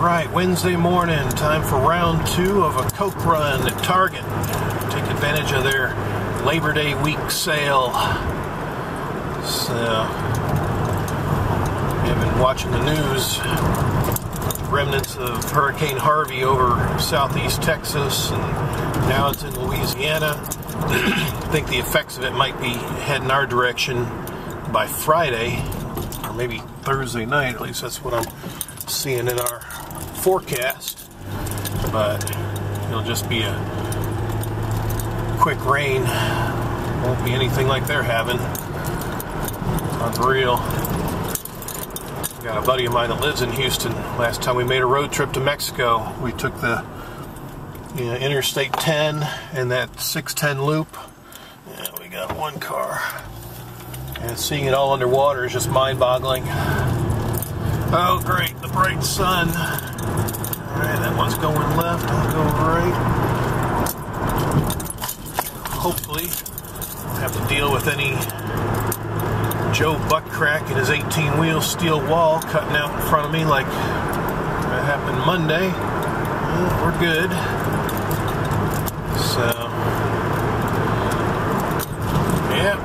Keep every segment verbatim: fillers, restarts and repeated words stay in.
Alright, Wednesday morning, time for round two of a Coke run at Target. Take advantage of their Labor Day week sale. So, I've been watching the news. Remnants of Hurricane Harvey over southeast Texas, and now it's in Louisiana. I think the effects of it might be heading our direction by Friday, or maybe Thursday night. At least that's what I'm seeing in our forecast. But it'll just be a quick rain. Won't be anything like they're having. Unreal. Got a buddy of mine that lives in Houston. Last time we made a road trip to Mexico, we took the you know, Interstate ten and that six ten loop. Yeah, we got one car. And seeing it all underwater is just mind-boggling. Oh, great, the bright sun. All right, that one's going left, I'll go right. Hopefully, we'll have to deal with any Joe butt crack in his eighteen-wheel steel wall cutting out in front of me like that happened Monday. Well, we're good. So, yeah,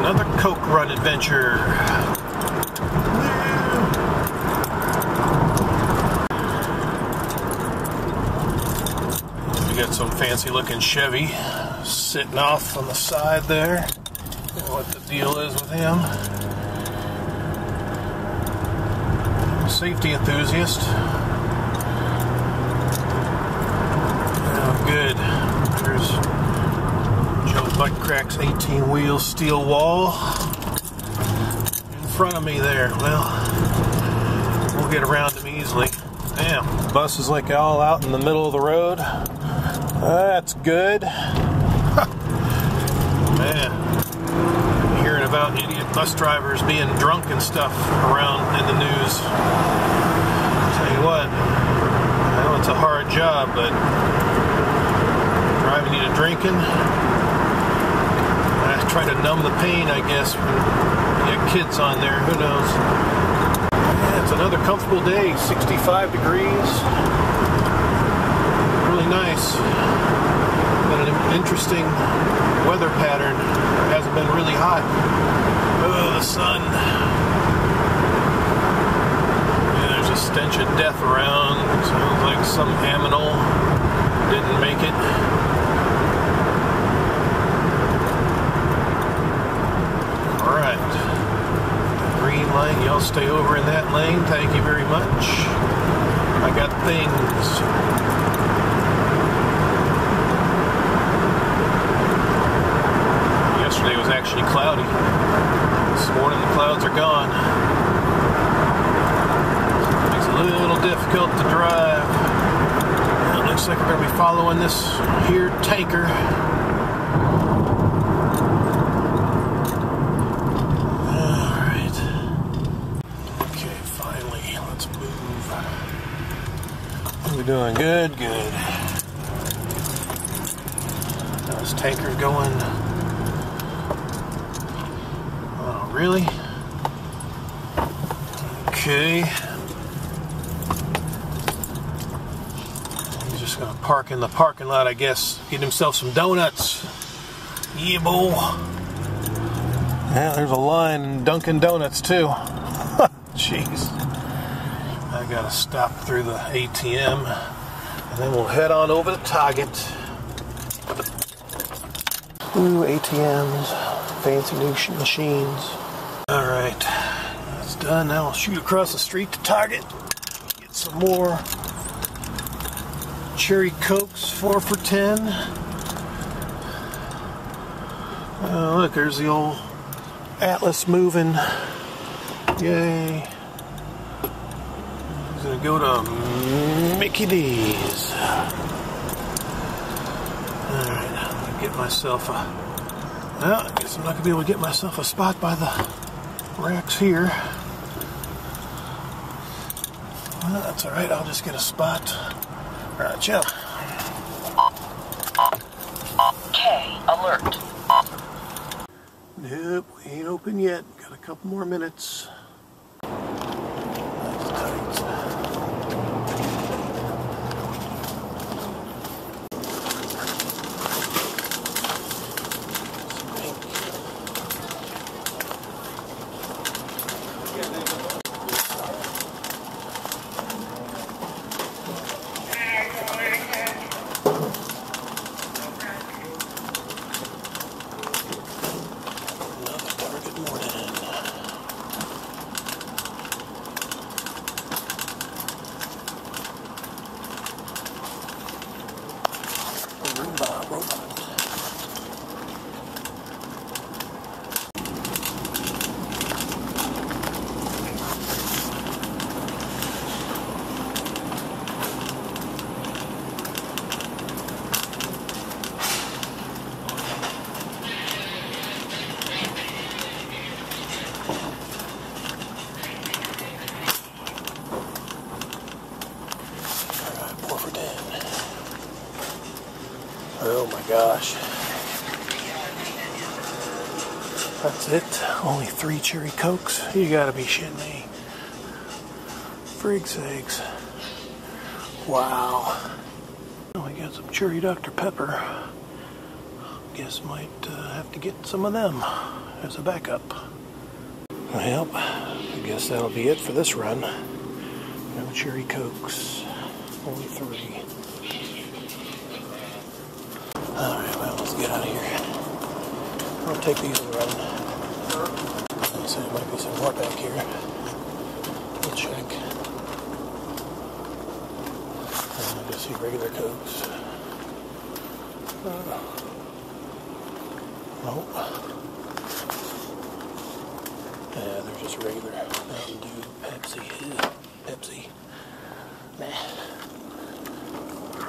another Coke run adventure. We got some fancy-looking Chevy sitting off on the side there. What the deal is with him. Safety enthusiast. Oh, good. There's Joe Buttcrack's eighteen-wheel steel wall in front of me there. Well, we'll get around him easily. Damn, the bus is like all out in the middle of the road. That's good. Man. About idiot bus drivers being drunk and stuff around in the news. I'll tell you what, I know it's a hard job, but driving you to drinking, I try to numb the pain, I guess, when you have kids on there, who knows. Yeah, it's another comfortable day, sixty-five degrees, really nice, but an interesting weather pattern. Hasn't been really hot. Oh, the sun. Yeah, there's a stench of death around. Sounds like some aminal didn't make it. Alright. Green line, y'all stay over in that lane. Thank you very much. I got things. Yesterday was actually cloudy. This morning the clouds are gone. It's a little difficult to drive. It looks like we're going to be following this here tanker. Alright. Okay, finally, let's move. We're doing good, good. Now this tanker's going. Really? Okay. He's just gonna park in the parking lot, I guess. Get himself some donuts. Yeah, boy. Yeah, there's a line in Dunkin' Donuts, too. Jeez. I gotta stop through the A T M, and then we'll head on over to Target. Ooh, A T Ms. Fancy new machines. Alright, that's done. Now I'll shoot across the street to Target. Get some more Cherry Cokes, four for ten. Oh, look, there's the old Atlas moving. Yay. He's gonna go to Mickey D's. Alright, I'm gonna get myself a... Well, I guess I'm not going to be able to get myself a spot by the racks here. Well, that's alright, I'll just get a spot. Alright, yeah. Okay, alert. Nope, we ain't open yet. Got a couple more minutes. That's tight. gosh. That's it. Only three Cherry Cokes? You gotta be shitting me. Frig's eggs. Wow. Well, we got some Cherry Doctor Pepper. Guess might uh, have to get some of them as a backup. Well, I guess that'll be it for this run. No Cherry Cokes. Only three. Alright, well, let's get out of here. I'll take these and run. Looks like there might be some more back here. We'll check. I just see regular Cokes. Uh, nope. Yeah, they're just regular. Mountain Dew, Pepsi. Ew. Pepsi. Nah.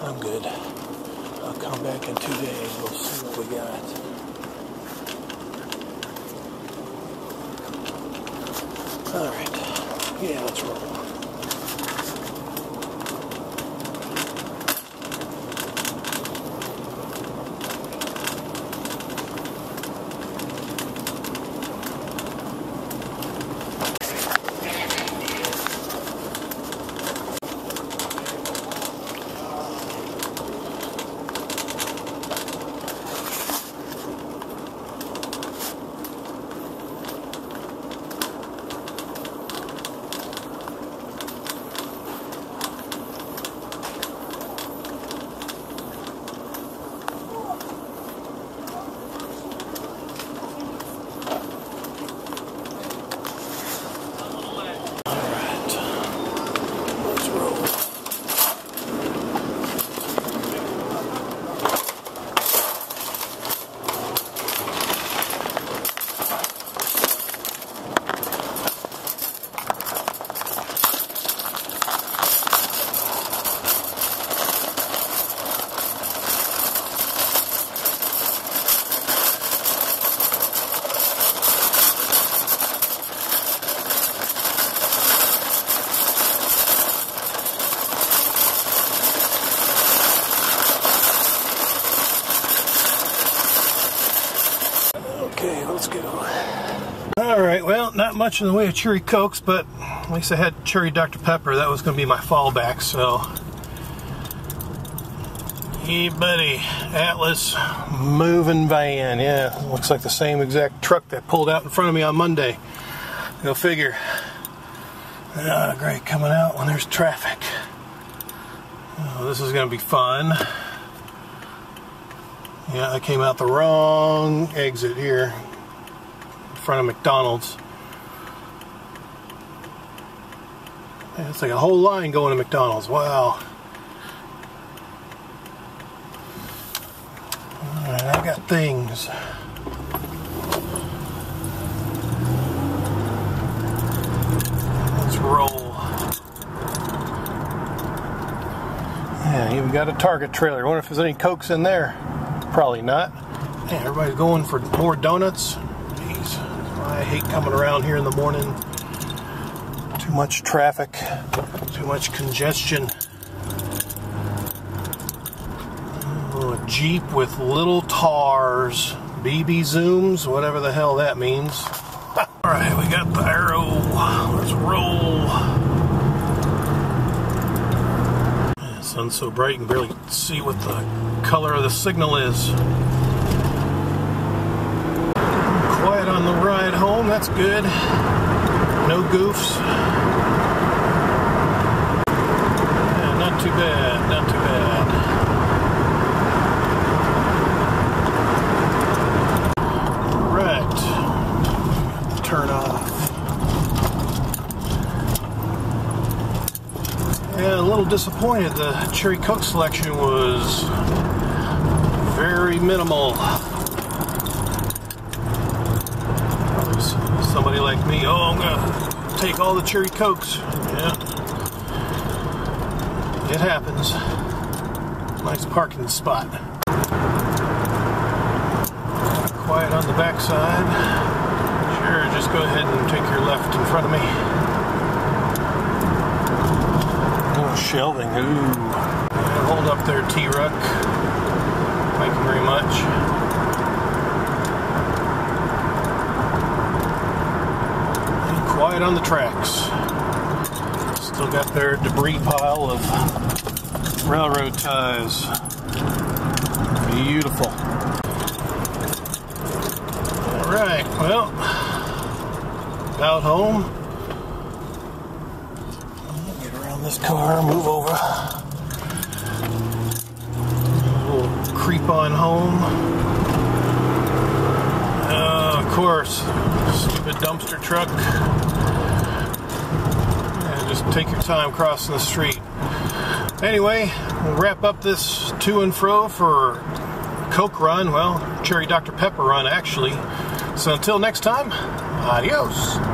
I'm good. I'll come back in two days, we'll see what we got. Alright, yeah, let's roll. Not much in the way of Cherry Cokes, but at least I had Cherry Doctor Pepper. That was going to be my fallback, so. Hey, buddy. Atlas moving van. Yeah, looks like the same exact truck that pulled out in front of me on Monday. Go figure. Oh, great, coming out when there's traffic. Oh, this is going to be fun. Yeah, I came out the wrong exit here in front of McDonald's. It's like a whole line going to McDonald's. Wow. Alright, I've got things. Let's roll. Yeah, even got a Target trailer. I wonder if there's any Cokes in there. Probably not. Yeah, everybody's going for more donuts. Jeez, I hate coming around here in the morning. Too much traffic, too much congestion. Oh, a Jeep with little tars, B B zooms, whatever the hell that means. Alright, we got the arrow. Let's roll. Yeah, sun's so bright you can barely see what the color of the signal is. Quiet on the ride home, that's good. No goofs. Yeah, not too bad, not too bad. Alright. Turn off. Yeah, a little disappointed. The Cherry Coke selection was very minimal. Somebody like me, oh, I'm gonna take all the Cherry Cokes. Yeah, it happens. Nice parking spot. Quiet on the backside. Sure, just go ahead and take your left in front of me. Oh, shelving. Ooh. Yeah, hold up there, T-Ruck. Thank you very much. Quiet on the tracks. Still got their debris pile of railroad ties. Beautiful. Alright, well, about home. Get around this car, move over. We'll creep on home. Uh, of course, stupid dumpster truck. Just take your time crossing the street. Anyway, we'll wrap up this to and fro for Coke run, well, Cherry Doctor Pepper run actually. So until next time, adios.